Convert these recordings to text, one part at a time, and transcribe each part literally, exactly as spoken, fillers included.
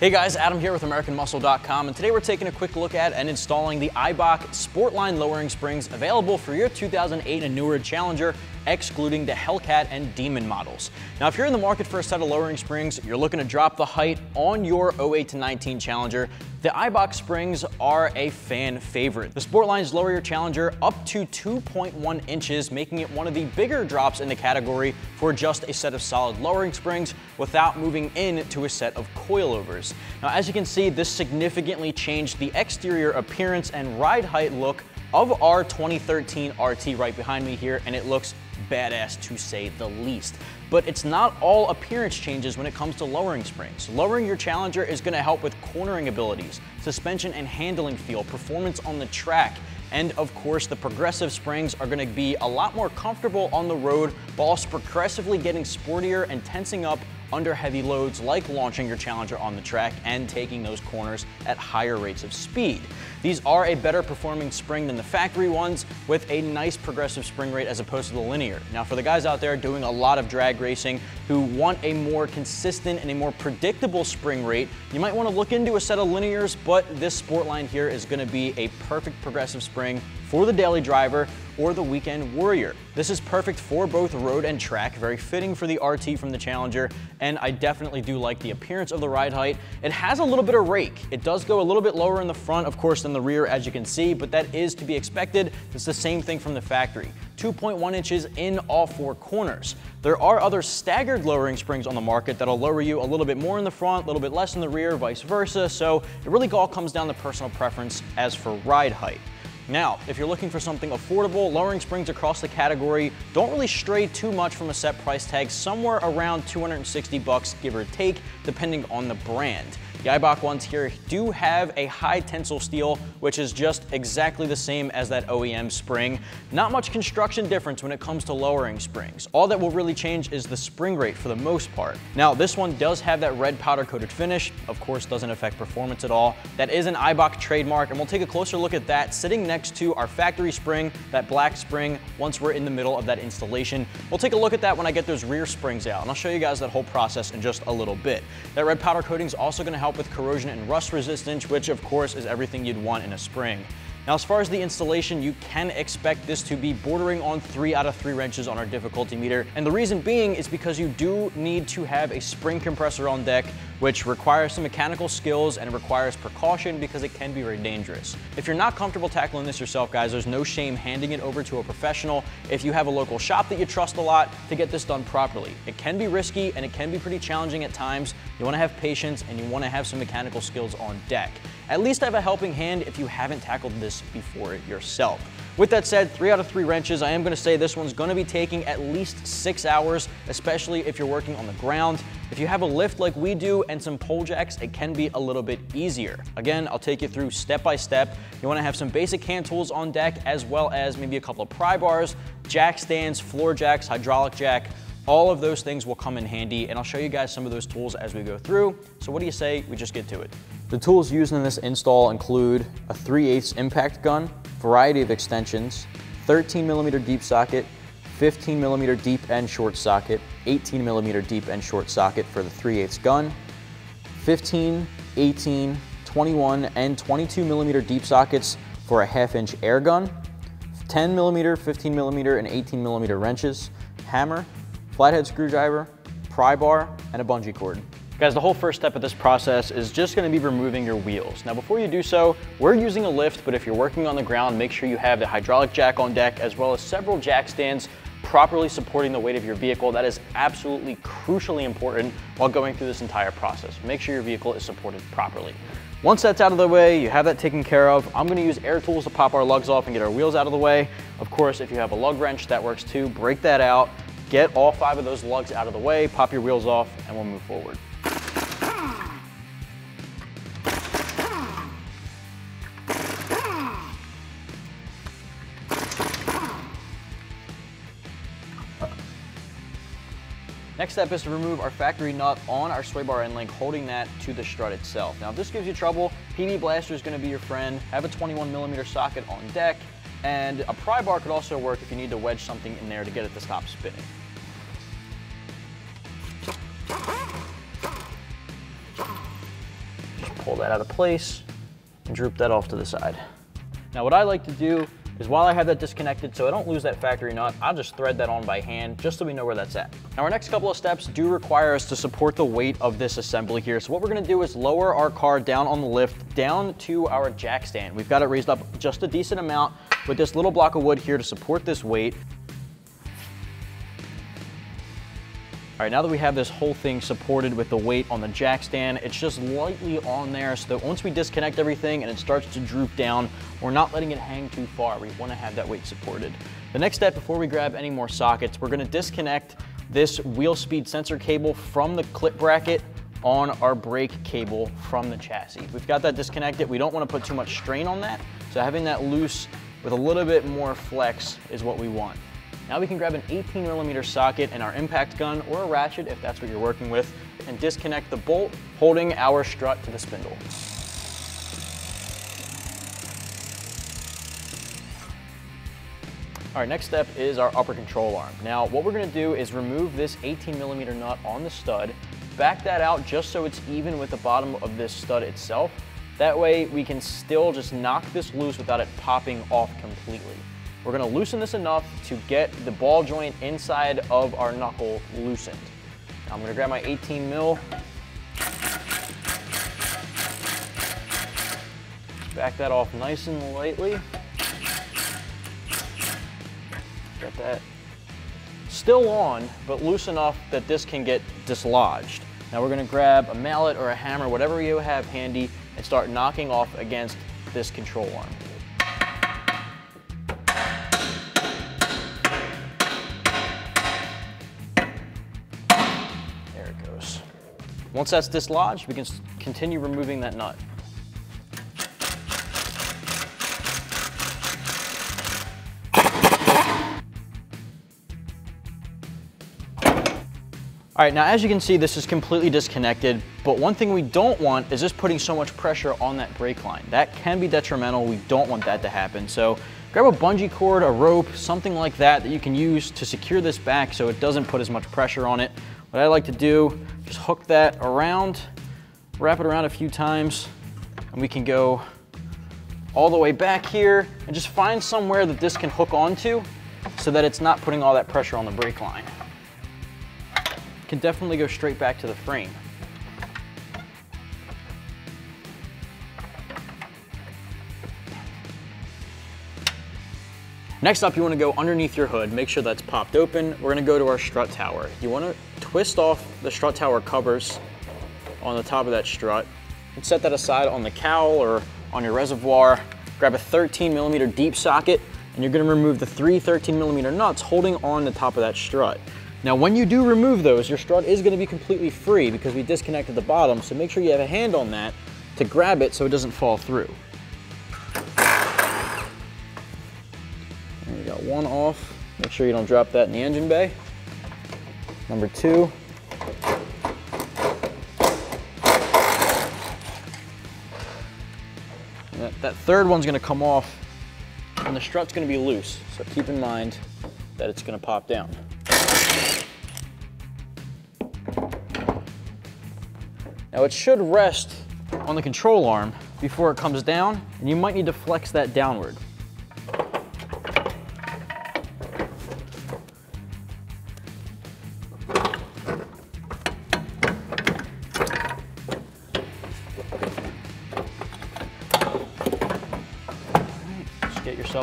Hey guys, Adam here with American Muscle dot com, and today we're taking a quick look at and installing the Eibach Sportline lowering springs available for your two thousand eight and newer Challenger, excluding the Hellcat and Demon models. Now, if you're in the market for a set of lowering springs, you're looking to drop the height on your oh eight to nineteen Challenger, the Eibach springs are a fan favorite. The Sportlines lower your Challenger up to two point one inches, making it one of the bigger drops in the category for just a set of solid lowering springs without moving into a set of coilovers. Now, as you can see, this significantly changed the exterior appearance and ride height look of our twenty thirteen R T right behind me here, and it looks badass to say the least. But it's not all appearance changes when it comes to lowering springs. Lowering your Challenger is going to help with cornering abilities, suspension and handling feel, performance on the track, and of course the progressive springs are going to be a lot more comfortable on the road whilst progressively getting sportier and tensing up under heavy loads, like launching your Challenger on the track and taking those corners at higher rates of speed. These are a better performing spring than the factory ones, with a nice progressive spring rate as opposed to the linear. Now, for the guys out there doing a lot of drag racing who want a more consistent and a more predictable spring rate, you might want to look into a set of linears, but this Sportline here is going to be a perfect progressive spring for the daily driver or the weekend warrior. This is perfect for both road and track, very fitting for the R T from the Challenger, and I definitely do like the appearance of the ride height. It has a little bit of rake. It does go a little bit lower in the front, of course, than the rear, as you can see, but that is to be expected. It's the same thing from the factory. two point one inches in all four corners. There are other staggered lowering springs on the market that'll lower you a little bit more in the front, a little bit less in the rear, vice versa, so it really all comes down to personal preference as for ride height. Now, if you're looking for something affordable, lowering springs across the category don't really stray too much from a set price tag, somewhere around two hundred sixty bucks, give or take, depending on the brand. The Eibach ones here do have a high tensile steel, which is just exactly the same as that O E M spring. Not much construction difference when it comes to lowering springs. All that will really change is the spring rate for the most part. Now, this one does have that red powder coated finish. Of course, doesn't affect performance at all. That is an Eibach trademark, and we'll take a closer look at that sitting next to our factory spring, that black spring, once we're in the middle of that installation. We'll take a look at that when I get those rear springs out, and I'll show you guys that whole process in just a little bit. That red powder coating is also going to help with corrosion and rust resistance, which of course is everything you'd want in a spring. Now, as far as the installation, you can expect this to be bordering on three out of three wrenches on our difficulty meter. And the reason being is because you do need to have a spring compressor on deck, which requires some mechanical skills and requires precaution because it can be very dangerous. If you're not comfortable tackling this yourself, guys, there's no shame handing it over to a professional if you have a local shop that you trust a lot to get this done properly. It can be risky and it can be pretty challenging at times. You wanna have patience and you wanna have some mechanical skills on deck. At least have a helping hand if you haven't tackled this before yourself. With that said, three out of three wrenches, I am gonna say this one's gonna be taking at least six hours, especially if you're working on the ground. If you have a lift like we do and some pole jacks, it can be a little bit easier. Again, I'll take you through step by step. You wanna have some basic hand tools on deck, as well as maybe a couple of pry bars, jack stands, floor jacks, hydraulic jack. All of those things will come in handy, and I'll show you guys some of those tools as we go through. So what do you say we just get to it? The tools used in this install include a three eighths impact gun, variety of extensions, thirteen millimeter deep socket, fifteen millimeter deep and short socket, eighteen millimeter deep and short socket for the three eighths gun, fifteen, eighteen, twenty-one, and twenty-two millimeter deep sockets for a half inch air gun, ten millimeter, fifteen millimeter, and eighteen millimeter wrenches, hammer, flathead screwdriver, pry bar, and a bungee cord. Guys, the whole first step of this process is just gonna be removing your wheels. Now, before you do so, we're using a lift, but if you're working on the ground, make sure you have the hydraulic jack on deck, as well as several jack stands properly supporting the weight of your vehicle. That is absolutely crucially important while going through this entire process. Make sure your vehicle is supported properly. Once that's out of the way, you have that taken care of, I'm gonna use air tools to pop our lugs off and get our wheels out of the way. Of course, if you have a lug wrench, that works too. Break that out. Get all five of those lugs out of the way, pop your wheels off, and we'll move forward. Next step is to remove our factory nut on our sway bar end link, holding that to the strut itself. Now, if this gives you trouble, P B Blaster is gonna be your friend. Have a twenty-one millimeter socket on deck, and a pry bar could also work if you need to wedge something in there to get it to stop spinning. pull that out of place and droop that off to the side. Now what I like to do is while I have that disconnected so I don't lose that factory nut, I'll just thread that on by hand just so we know where that's at. Now our next couple of steps do require us to support the weight of this assembly here. So what we're gonna do is lower our car down on the lift, down to our jack stand. We've got it raised up just a decent amount with this little block of wood here to support this weight. All right, now that we have this whole thing supported with the weight on the jack stand, it's just lightly on there so that once we disconnect everything and it starts to droop down, we're not letting it hang too far. We wanna have that weight supported. The next step before we grab any more sockets, we're gonna disconnect this wheel speed sensor cable from the clip bracket on our brake cable from the chassis. We've got that disconnected. We don't wanna put too much strain on that. So having that loose with a little bit more flex is what we want. Now we can grab an eighteen millimeter socket and our impact gun or a ratchet if that's what you're working with and disconnect the bolt holding our strut to the spindle. All right, next step is our upper control arm. Now what we're gonna do is remove this eighteen millimeter nut on the stud, back that out just so it's even with the bottom of this stud itself. That way we can still just knock this loose without it popping off completely. We're gonna loosen this enough to get the ball joint inside of our knuckle loosened. Now I'm gonna grab my eighteen mil. Back that off nice and lightly. Got that still on, but loose enough that this can get dislodged. Now we're gonna grab a mallet or a hammer, whatever you have handy, and start knocking off against this control arm. Once that's dislodged, we can continue removing that nut. All right, now as you can see, this is completely disconnected, but one thing we don't want is just putting so much pressure on that brake line. That can be detrimental. We don't want that to happen. So grab a bungee cord, a rope, something like that that you can use to secure this back so it doesn't put as much pressure on it. What I like to do, just hook that around, wrap it around a few times, and we can go all the way back here and just find somewhere that this can hook onto so that it's not putting all that pressure on the brake line. Can definitely go straight back to the frame. Next up, you wanna go underneath your hood, make sure that's popped open. We're gonna go to our strut tower. You wanna twist off the strut tower covers on the top of that strut and set that aside on the cowl or on your reservoir. Grab a thirteen millimeter deep socket and you're gonna remove the three thirteen millimeter nuts holding on the top of that strut. Now, when you do remove those, your strut is gonna be completely free because we disconnected the bottom, so make sure you have a hand on that to grab it so it doesn't fall through. Got one off, make sure you don't drop that in the engine bay. Number two. That, that third one's gonna come off and the strut's gonna be loose. So keep in mind that it's gonna pop down. Now it should rest on the control arm before it comes down, and you might need to flex that downward.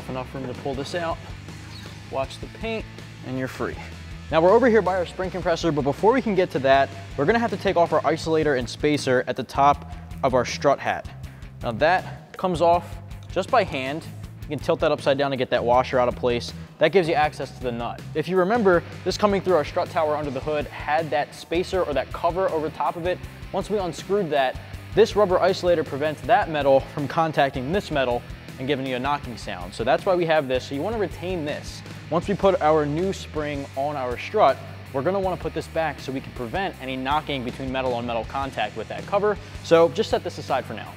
Enough room to pull this out, watch the paint, and you're free. Now we're over here by our spring compressor, but before we can get to that, we're gonna have to take off our isolator and spacer at the top of our strut hat. Now that comes off just by hand. You can tilt that upside down to get that washer out of place. That gives you access to the nut. If you remember, this coming through our strut tower under the hood had that spacer or that cover over top of it. Once we unscrewed that, this rubber isolator prevents that metal from contacting this metal and giving you a knocking sound. So that's why we have this. So you wanna retain this. Once we put our new spring on our strut, we're gonna wanna put this back so we can prevent any knocking between metal on metal contact with that cover. So just set this aside for now.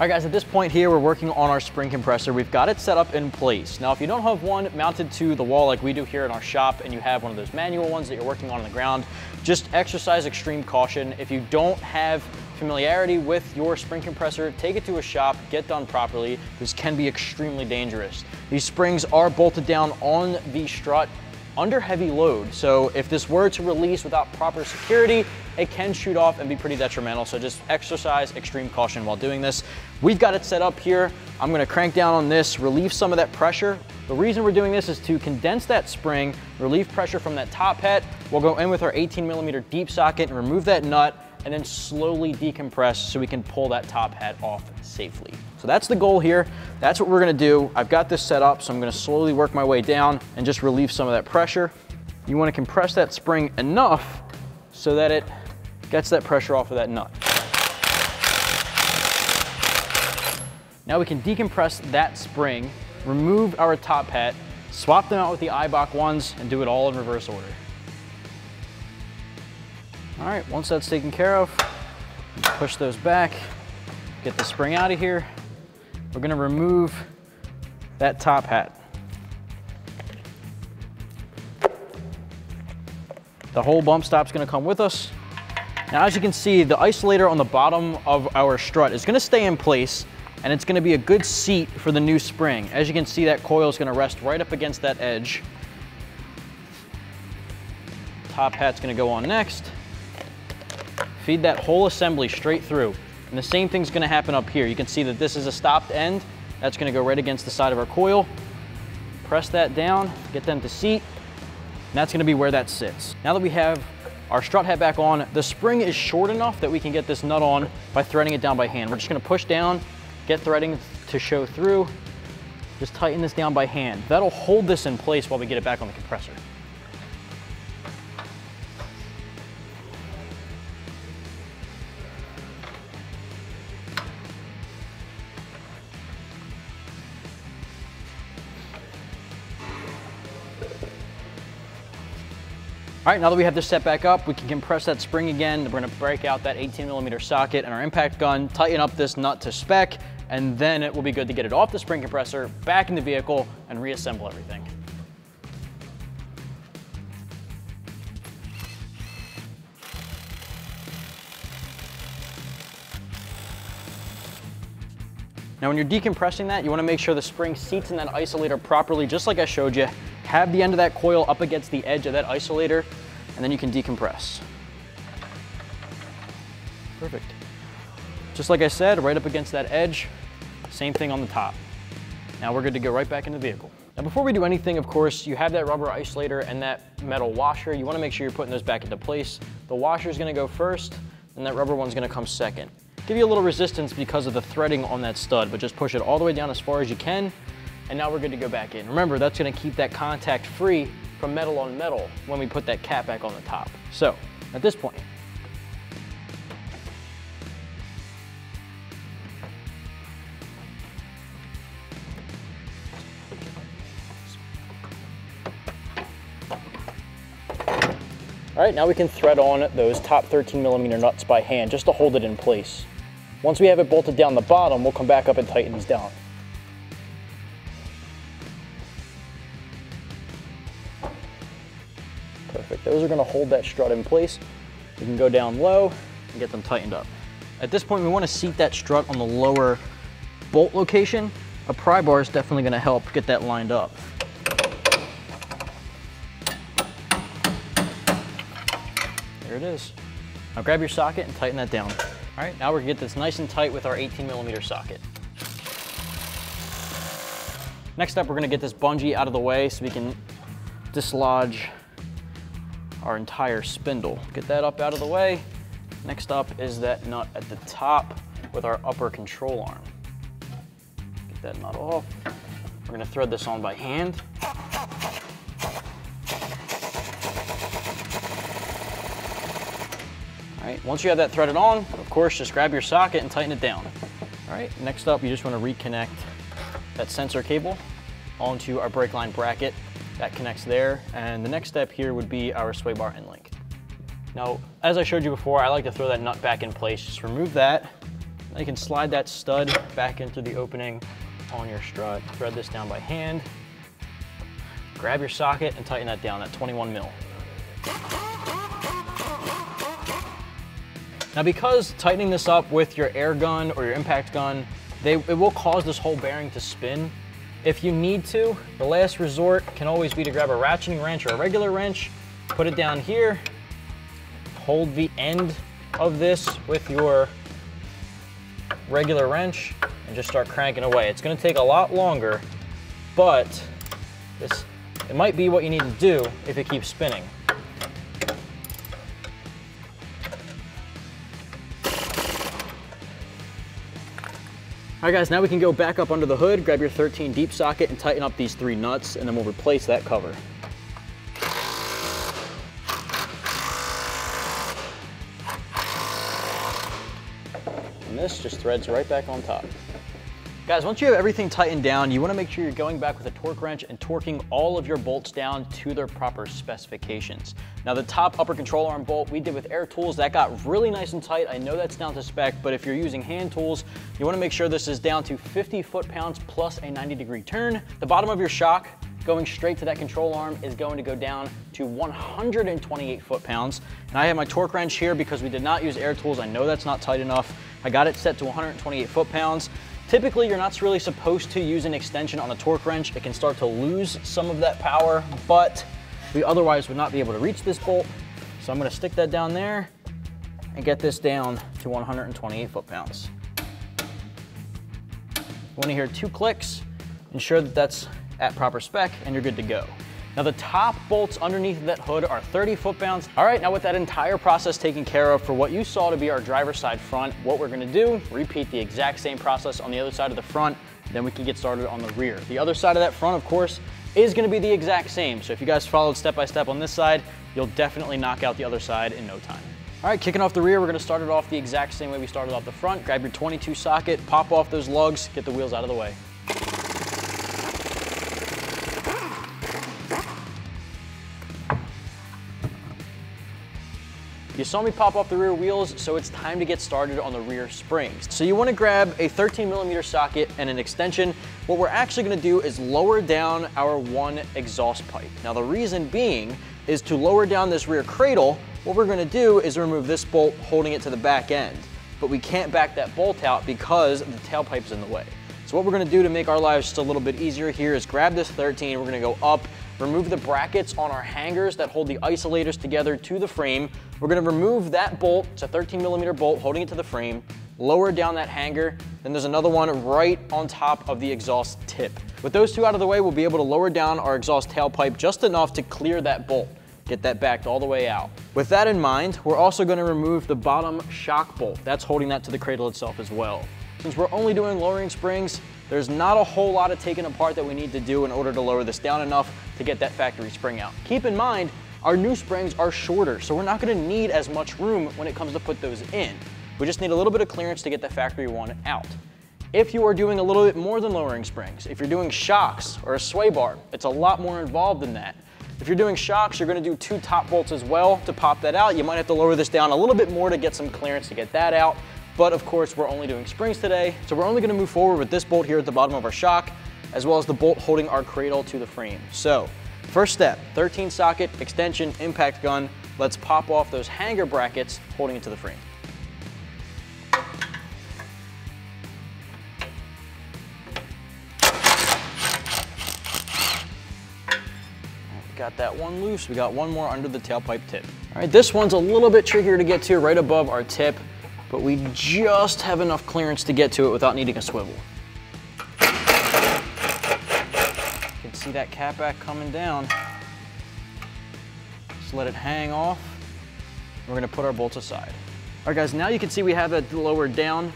All right guys, at this point here, we're working on our spring compressor. We've got it set up in place. Now, if you don't have one mounted to the wall like we do here in our shop, and you have one of those manual ones that you're working on on the ground, just exercise extreme caution. If you don't have familiarity with your spring compressor, take it to a shop, get done properly. This can be extremely dangerous. These springs are bolted down on the strut under heavy load. So if this were to release without proper security, it can shoot off and be pretty detrimental. So just exercise extreme caution while doing this. We've got it set up here. I'm gonna crank down on this, relieve some of that pressure. The reason we're doing this is to condense that spring, relieve pressure from that top head. We'll go in with our eighteen millimeter deep socket and remove that nut, and then slowly decompress so we can pull that top hat off safely. So that's the goal here. That's what we're gonna do. I've got this set up, so I'm gonna slowly work my way down and just relieve some of that pressure. You wanna compress that spring enough so that it gets that pressure off of that nut. Now we can decompress that spring, remove our top hat, swap them out with the Eibach ones, and do it all in reverse order. All right, once that's taken care of, push those back, get the spring out of here. We're gonna remove that top hat. The whole bump stop's gonna come with us. Now, as you can see, the isolator on the bottom of our strut is gonna stay in place, and it's gonna be a good seat for the new spring. As you can see, that coil is gonna rest right up against that edge. Top hat's gonna go on next. Feed that whole assembly straight through. And the same thing's gonna happen up here. You can see that this is a stopped end. That's gonna go right against the side of our coil. Press that down, get them to seat, and that's gonna be where that sits. Now that we have our strut head back on, the spring is short enough that we can get this nut on by threading it down by hand. We're just gonna push down, get threading to show through, just tighten this down by hand. That'll hold this in place while we get it back on the compressor. All right, now that we have this set back up, we can compress that spring again. We're gonna break out that eighteen millimeter socket and our impact gun, tighten up this nut to spec, and then it will be good to get it off the spring compressor, back in the vehicle, and reassemble everything. Now, when you're decompressing that, you wanna make sure the spring seats in that isolator properly, just like I showed you. Have the end of that coil up against the edge of that isolator, and then you can decompress. Perfect. Just like I said, right up against that edge, same thing on the top. Now we're good to go right back in the vehicle. Now, before we do anything, of course, you have that rubber isolator and that metal washer. You wanna make sure you're putting those back into place. The washer's gonna go first, and that rubber one's gonna come second. Give you a little resistance because of the threading on that stud, but just push it all the way down as far as you can, and now we're good to go back in. Remember, that's gonna keep that contact free from metal on metal when we put that cap back on the top. So, at this point, all right, now we can thread on those top thirteen millimeter nuts by hand just to hold it in place. Once we have it bolted down the bottom, we'll come back up and tighten these down. Perfect, those are gonna hold that strut in place. We can go down low and get them tightened up. At this point, we wanna seat that strut on the lower bolt location. A pry bar is definitely gonna help get that lined up. There it is. Now grab your socket and tighten that down. All right, now we're gonna get this nice and tight with our eighteen millimeter socket. Next up, we're gonna get this bungee out of the way so we can dislodge our entire spindle. Get that up out of the way. Next up is that nut at the top with our upper control arm. Get that nut off. We're gonna thread this on by hand. All right, once you have that threaded on, of course, just grab your socket and tighten it down. All right, next up, you just wanna reconnect that sensor cable onto our brake line bracket. That connects there, and the next step here would be our sway bar end link. Now, as I showed you before, I like to throw that nut back in place. Just remove that, Now you can slide that stud back into the opening on your strut. Thread this down by hand. Grab your socket and tighten that down at twenty-one mil. Now, because tightening this up with your air gun or your impact gun, they, it will cause this whole bearing to spin. If you need to, the last resort can always be to grab a ratcheting wrench or a regular wrench, put it down here, hold the end of this with your regular wrench, and just start cranking away. It's gonna take a lot longer, but this, it might be what you need to do if it keeps spinning. All right guys, now we can go back up under the hood, grab your thirteen deep socket and tighten up these three nuts, and then we'll replace that cover. And this just threads right back on top. Guys, once you have everything tightened down, you wanna make sure you're going back with a torque wrench and torquing all of your bolts down to their proper specifications. Now the top upper control arm bolt we did with air tools, that got really nice and tight. I know that's down to spec, but if you're using hand tools, you wanna make sure this is down to fifty foot pounds plus a ninety degree turn. The bottom of your shock going straight to that control arm is going to go down to one hundred twenty-eight foot pounds. And I have my torque wrench here because we did not use air tools. I know that's not tight enough. I got it set to one hundred twenty-eight foot pounds. Typically, you're not really supposed to use an extension on a torque wrench. It can start to lose some of that power, but we otherwise would not be able to reach this bolt. So I'm gonna stick that down there and get this down to one hundred twenty-eight foot pounds. You wanna hear two clicks, ensure that that's at proper spec, and you're good to go. Now the top bolts underneath that hood are thirty foot pounds. All right, now with that entire process taken care of for what you saw to be our driver's side front, what we're gonna do, repeat the exact same process on the other side of the front, then we can get started on the rear. The other side of that front, of course, is gonna be the exact same. So if you guys followed step by step on this side, you'll definitely knock out the other side in no time. All right, kicking off the rear, we're gonna start it off the exact same way we started off the front. Grab your twenty-two socket, pop off those lugs, get the wheels out of the way. You saw me pop off the rear wheels, so it's time to get started on the rear springs. So you wanna grab a thirteen millimeter socket and an extension. What we're actually gonna do is lower down our one exhaust pipe. Now the reason being is to lower down this rear cradle, what we're gonna do is remove this bolt holding it to the back end, but we can't back that bolt out because the tailpipe's in the way. So what we're gonna do to make our lives just a little bit easier here is grab this thirteen, we're gonna go up, remove the brackets on our hangers that hold the isolators together to the frame. We're gonna remove that bolt, it's a thirteen millimeter bolt holding it to the frame, lower down that hanger, then there's another one right on top of the exhaust tip. With those two out of the way, we'll be able to lower down our exhaust tailpipe just enough to clear that bolt, get that backed all the way out. With that in mind, we're also gonna remove the bottom shock bolt. That's holding that to the cradle itself as well. Since we're only doing lowering springs, there's not a whole lot of taking apart that we need to do in order to lower this down enough to get that factory spring out. Keep in mind, our new springs are shorter, so we're not gonna need as much room when it comes to put those in. We just need a little bit of clearance to get the factory one out. If you are doing a little bit more than lowering springs, if you're doing shocks or a sway bar, it's a lot more involved than that. If you're doing shocks, you're gonna do two top bolts as well to pop that out. You might have to lower this down a little bit more to get some clearance to get that out. But of course, we're only doing springs today, so we're only gonna move forward with this bolt here at the bottom of our shock, as well as the bolt holding our cradle to the frame. So, first step, thirteen socket, extension, impact gun. Let's pop off those hanger brackets holding it to the frame. Got that one loose, we got one more under the tailpipe tip. All right, this one's a little bit trickier to get to right above our tip, but we just have enough clearance to get to it without needing a swivel. You can see that cat back coming down. Just let it hang off. We're gonna put our bolts aside. All right guys, now you can see we have that lowered down.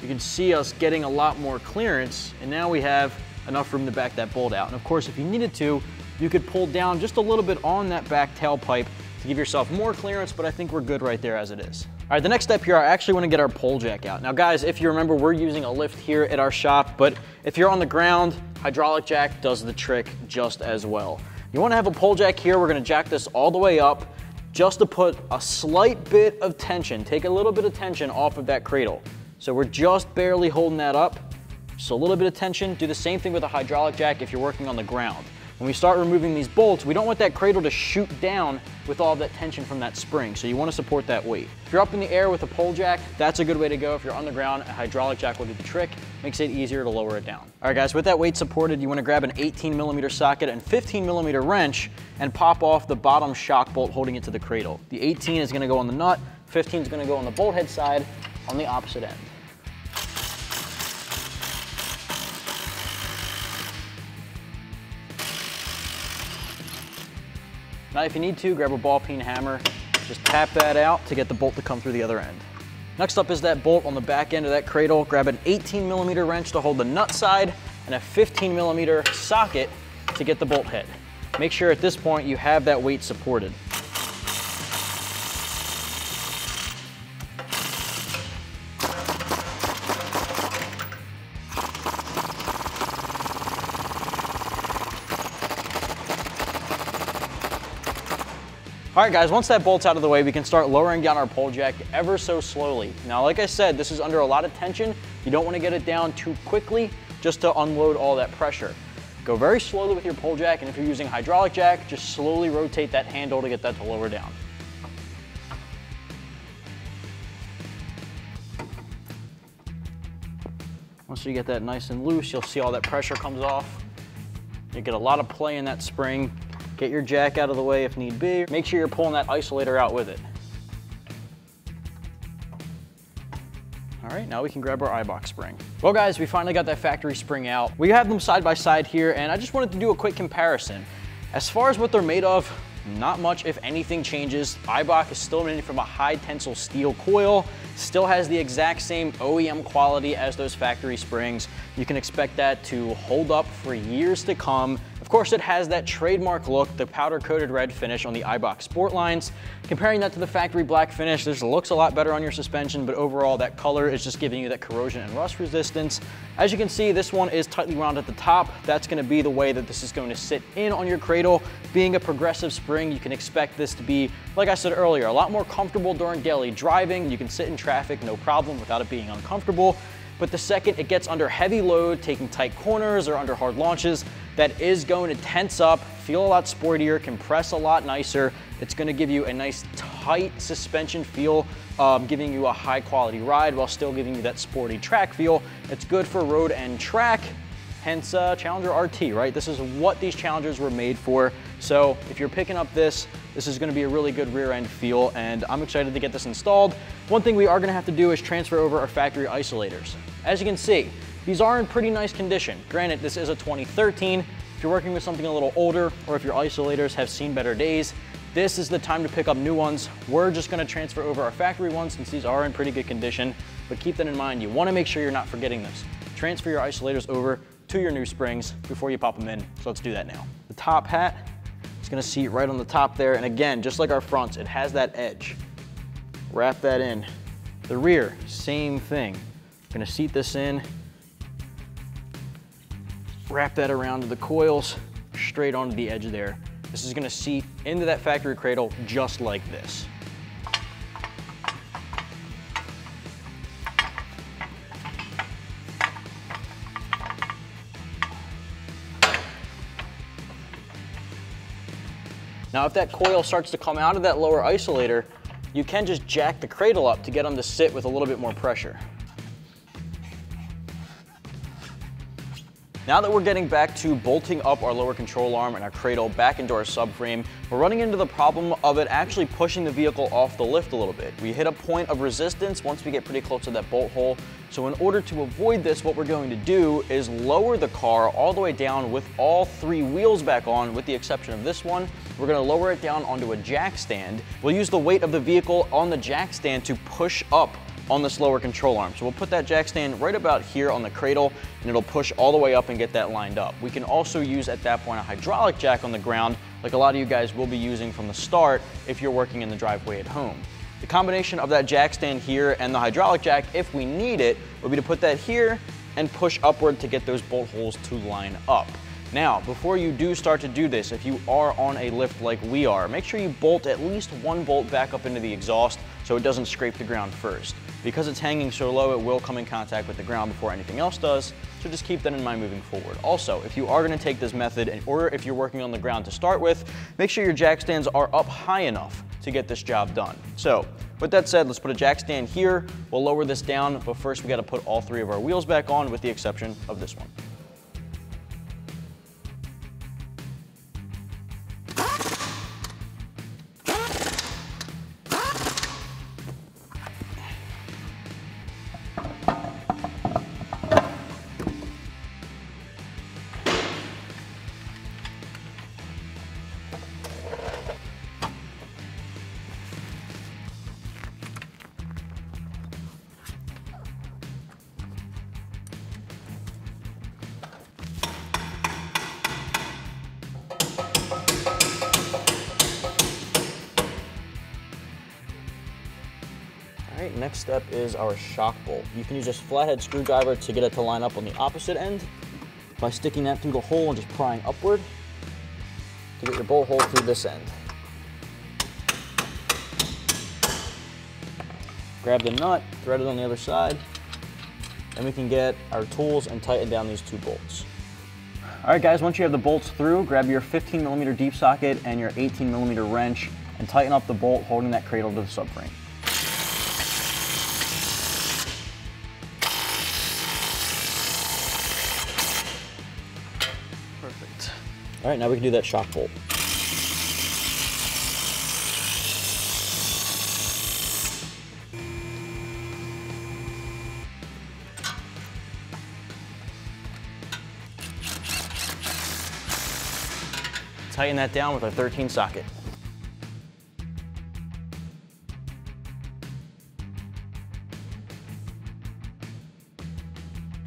You can see us getting a lot more clearance, and now we have enough room to back that bolt out. And of course, if you needed to, you could pull down just a little bit on that back tailpipe to give yourself more clearance, but I think we're good right there as it is. All right, the next step here, I actually wanna get our pole jack out. Now guys, if you remember, we're using a lift here at our shop, but if you're on the ground, hydraulic jack does the trick just as well. You wanna have a pole jack here, we're gonna jack this all the way up just to put a slight bit of tension, take a little bit of tension off of that cradle. So we're just barely holding that up. So a little bit of tension. Do the same thing with a hydraulic jack if you're working on the ground. When we start removing these bolts, we don't want that cradle to shoot down with all that tension from that spring, so you want to support that weight. If you're up in the air with a pole jack, that's a good way to go. If you're on the ground, a hydraulic jack will do the trick. Makes it easier to lower it down. All right guys, with that weight supported, you want to grab an eighteen millimeter socket and fifteen millimeter wrench and pop off the bottom shock bolt holding it to the cradle. The eighteen is going to go on the nut, fifteen is going to go on the bolt head side on the opposite end. Now if you need to, grab a ball peen hammer, just tap that out to get the bolt to come through the other end. Next up is that bolt on the back end of that cradle. Grab an eighteen millimeter wrench to hold the nut side and a fifteen millimeter socket to get the bolt head. Make sure at this point you have that weight supported. All right guys, once that bolt's out of the way, we can start lowering down our pole jack ever so slowly. Now, like I said, this is under a lot of tension. You don't want to get it down too quickly just to unload all that pressure. Go very slowly with your pole jack, and if you're using hydraulic jack, just slowly rotate that handle to get that to lower down. Once you get that nice and loose, you'll see all that pressure comes off. You get a lot of play in that spring. Get your jack out of the way if need be. Make sure you're pulling that isolator out with it. All right, now we can grab our Eibach spring. Well guys, we finally got that factory spring out. We have them side by side here, and I just wanted to do a quick comparison. As far as what they're made of, not much if anything changes. Eibach is still made from a high tensile steel coil, still has the exact same O E M quality as those factory springs. You can expect that to hold up for years to come. Of course, it has that trademark look, the powder coated red finish on the Eibach Sportlines. Comparing that to the factory black finish, this looks a lot better on your suspension, but overall that color is just giving you that corrosion and rust resistance. As you can see, this one is tightly wound at the top. That's gonna be the way that this is going to sit in on your cradle. Being a progressive spring, you can expect this to be, like I said earlier, a lot more comfortable during daily driving. You can sit in traffic, no problem, without it being uncomfortable. But the second it gets under heavy load, taking tight corners or under hard launches, that is going to tense up, feel a lot sportier, compress a lot nicer. It's gonna give you a nice tight suspension feel, um, giving you a high quality ride while still giving you that sporty track feel. It's good for road and track. Hence uh, Challenger R T, right? This is what these Challengers were made for. So if you're picking up this, this is gonna be a really good rear end feel, and I'm excited to get this installed. One thing we are gonna have to do is transfer over our factory isolators. As you can see, these are in pretty nice condition. Granted, this is a twenty thirteen. If you're working with something a little older, or if your isolators have seen better days, this is the time to pick up new ones. We're just gonna transfer over our factory ones since these are in pretty good condition, but keep that in mind. You wanna make sure you're not forgetting this. Transfer your isolators over to your new springs before you pop them in. So let's do that now. The top hat is gonna seat right on the top there. And again, just like our fronts, it has that edge. Wrap that in. The rear, same thing. Gonna seat this in. Wrap that around to the coils, straight onto the edge there. This is gonna seat into that factory cradle just like this. Now, if that coil starts to come out of that lower isolator, you can just jack the cradle up to get them to sit with a little bit more pressure. Now that we're getting back to bolting up our lower control arm and our cradle back into our subframe, we're running into the problem of it actually pushing the vehicle off the lift a little bit. We hit a point of resistance once we get pretty close to that bolt hole. So in order to avoid this, what we're going to do is lower the car all the way down with all three wheels back on, with the exception of this one. We're gonna lower it down onto a jack stand. We'll use the weight of the vehicle on the jack stand to push up on this lower control arm. So we'll put that jack stand right about here on the cradle, and it'll push all the way up and get that lined up. We can also use at that point a hydraulic jack on the ground, like a lot of you guys will be using from the start if you're working in the driveway at home. The combination of that jack stand here and the hydraulic jack, if we need it, would be to put that here and push upward to get those bolt holes to line up. Now, before you do start to do this, if you are on a lift like we are, make sure you bolt at least one bolt back up into the exhaust so it doesn't scrape the ground first. Because it's hanging so low, it will come in contact with the ground before anything else does, so just keep that in mind moving forward. Also, if you are gonna take this method, or if you're working on the ground to start with, make sure your jack stands are up high enough to get this job done. So, with that said, let's put a jack stand here. We'll lower this down, but first we gotta put all three of our wheels back on with the exception of this one. Next step is our shock bolt. You can use this flathead screwdriver to get it to line up on the opposite end by sticking that through the hole and just prying upward to get your bolt hole through this end. Grab the nut, thread it on the other side, and we can get our tools and tighten down these two bolts. All right guys, once you have the bolts through, grab your fifteen millimeter deep socket and your eighteen millimeter wrench and tighten up the bolt holding that cradle to the subframe. All right, now we can do that shock bolt. Tighten that down with our thirteen socket.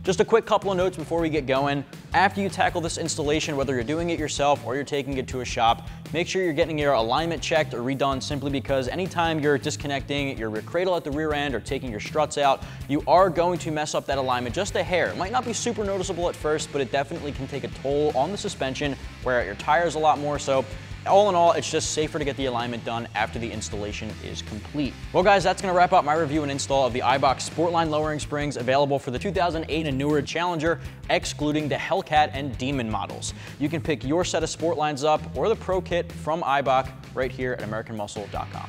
Just a quick couple of notes before we get going. After you tackle this installation, whether you're doing it yourself or you're taking it to a shop, make sure you're getting your alignment checked or redone, simply because anytime you're disconnecting your rear cradle at the rear end or taking your struts out, you are going to mess up that alignment just a hair. It might not be super noticeable at first, but it definitely can take a toll on the suspension, wear out your tires a lot more. So all in all, it's just safer to get the alignment done after the installation is complete. Well guys, that's gonna wrap up my review and install of the Eibach Sportline lowering springs available for the two thousand eight and newer Challenger, excluding the Hellcat and Demon models. You can pick your set of Sportlines up or the Pro Kit from Eibach right here at American Muscle dot com.